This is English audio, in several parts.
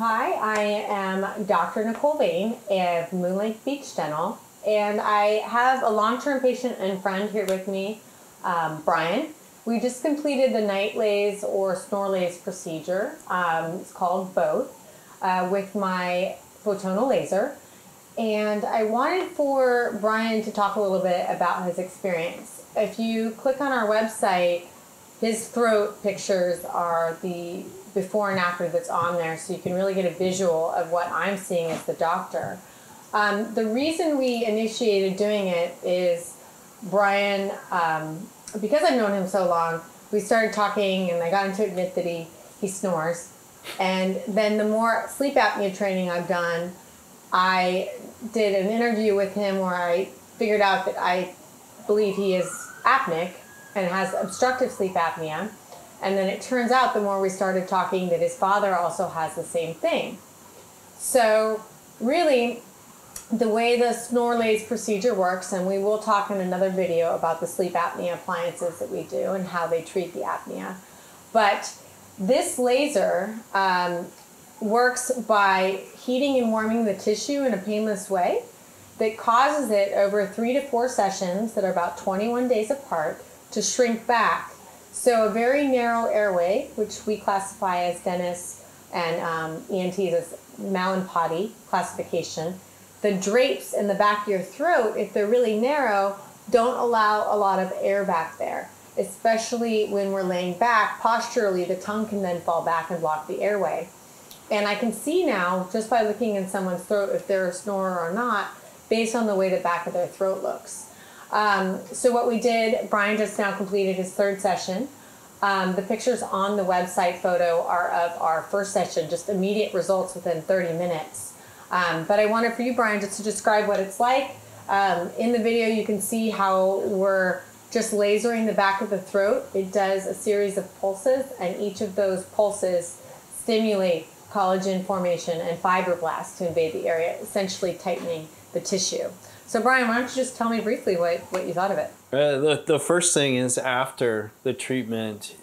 Hi, I am Dr. Nicole Vane at Moonlight Beach Dental, and I have a long-term patient and friend here with me, Brian. We just completed the NightLase or SnoreLase procedure, it's called both, with my Photona laser. And I wanted for Brian to talk a little bit about his experience. If you click on our website, his throat pictures are the before and after that's on there, so you can really get a visual of what I'm seeing as the doctor. The reason we initiated doing it is Brian, because I've known him so long, we started talking and I got him to admit that he snores. And then the more sleep apnea training I've done, I did an interview with him where I figured out that I believe he is apneic and has obstructive sleep apnea. And then it turns out the more we started talking that his father also has the same thing. So really, the way the SnoreLase procedure works, and we will talk in another video about the sleep apnea appliances that we do and how they treat the apnea. But this laser works by heating and warming the tissue in a painless way that causes it over 3 to 4 sessions that are about 21 days apart to shrink back. So a very narrow airway, which we classify as dentists and ENTs as Mallampati classification. The drapes in the back of your throat, if they're really narrow, don't allow a lot of air back there, especially when we're laying back. Posturally, the tongue can then fall back and block the airway. And I can see now, just by looking in someone's throat, if they're a snorer or not, based on the way the back of their throat looks. So what we did, Brian just now completed his 3rd session. The pictures on the website photo are of our 1st session, just immediate results within 30 minutes. But I wanted for you, Brian, just to describe what it's like. In the video, you can see how we're just lasering the back of the throat. It does a series of pulses, and each of those pulses stimulate collagen formation and fibroblasts to invade the area, essentially tightening the tissue. So Brian, why don't you just tell me briefly what you thought of it? The first thing is after the treatment,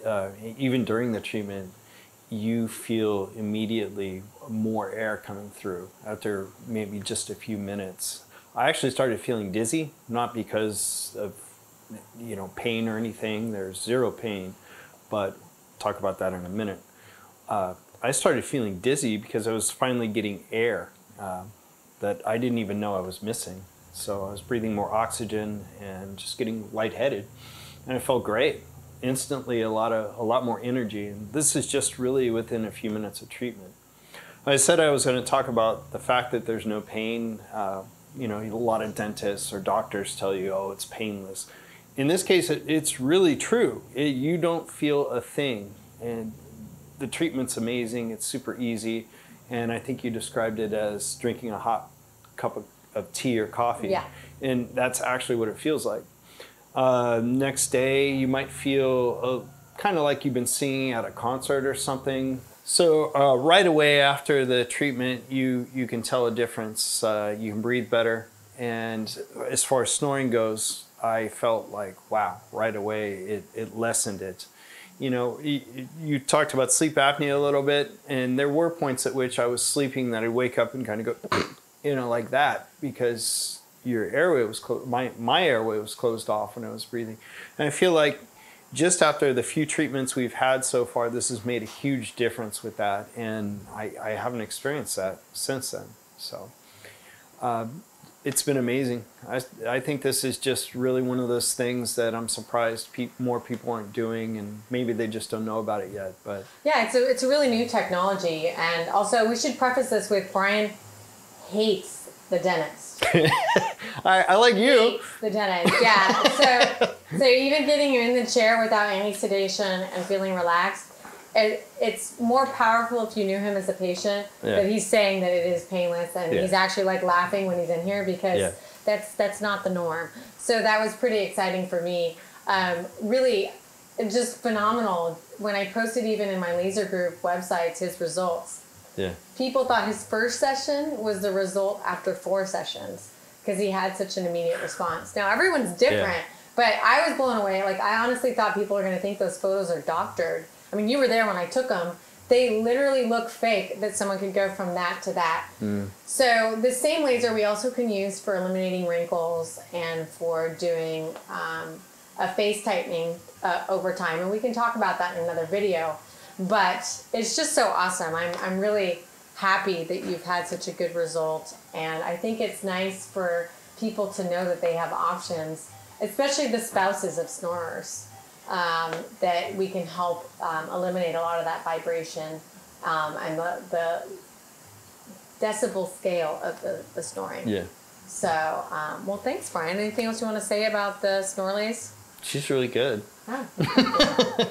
even during the treatment, you feel immediately more air coming through after maybe just a few minutes. I actually started feeling dizzy, not because of pain or anything. There's zero pain, but talk about that in a minute. I started feeling dizzy because I was finally getting air that I didn't even know I was missing. So I was breathing more oxygen and just getting lightheaded, and it felt great. Instantly, a lot more energy, and this is just really within a few minutes of treatment. I said I was going to talk about the fact that there's no pain. A lot of dentists or doctors tell you, oh, it's painless. In this case, it's really true. You don't feel a thing, and the treatment's amazing. It's super easy, and I think you described it as drinking a hot cup of tea or coffee. Yeah. And that's actually what it feels like. Next day, you might feel kind of like you've been singing at a concert or something. So right away after the treatment, you can tell a difference. You can breathe better. And as far as snoring goes, I felt like, wow, right away, it lessened it. You talked about sleep apnea a little bit, and there were points at which I was sleeping that I'd wake up and kind of go, like that, because your airway was closed. My airway was closed off when I was breathing. And I feel like just after the few treatments we've had so far, this has made a huge difference with that. And I haven't experienced that since then. So it's been amazing. I think this is just really one of those things that I'm surprised more people aren't doing, and maybe they just don't know about it yet. But yeah, it's a really new technology. And also, we should preface this with Brian hates the dentist. I like you. Hates the dentist, yeah. So even getting you in the chair without any sedation and feeling relaxed, it's more powerful if you knew him as a patient. Yeah. But he's saying that it is painless, and yeah, he's actually like laughing when he's in here because yeah, that's not the norm. So that was pretty exciting for me. Really, just phenomenal. When I posted even in my laser group websites his results, yeah, people thought his 1st session was the result after 4 sessions because he had such an immediate response. Now, everyone's different, yeah, but I was blown away. Like, I honestly thought people were going to think those photos are doctored. I mean, you were there when I took them, they literally look fake, that someone could go from that to that. Mm. So the same laser we also can use for eliminating wrinkles and for doing a face tightening over time. And we can talk about that in another video, but it's just so awesome. I'm really happy that you've had such a good result. And I think it's nice for people to know that they have options, especially the spouses of snorers. That we can help eliminate a lot of that vibration and the decibel scale of the snoring. Yeah. So, well, thanks, Brian. Anything else you want to say about the SnoreLase? She's really good. Oh.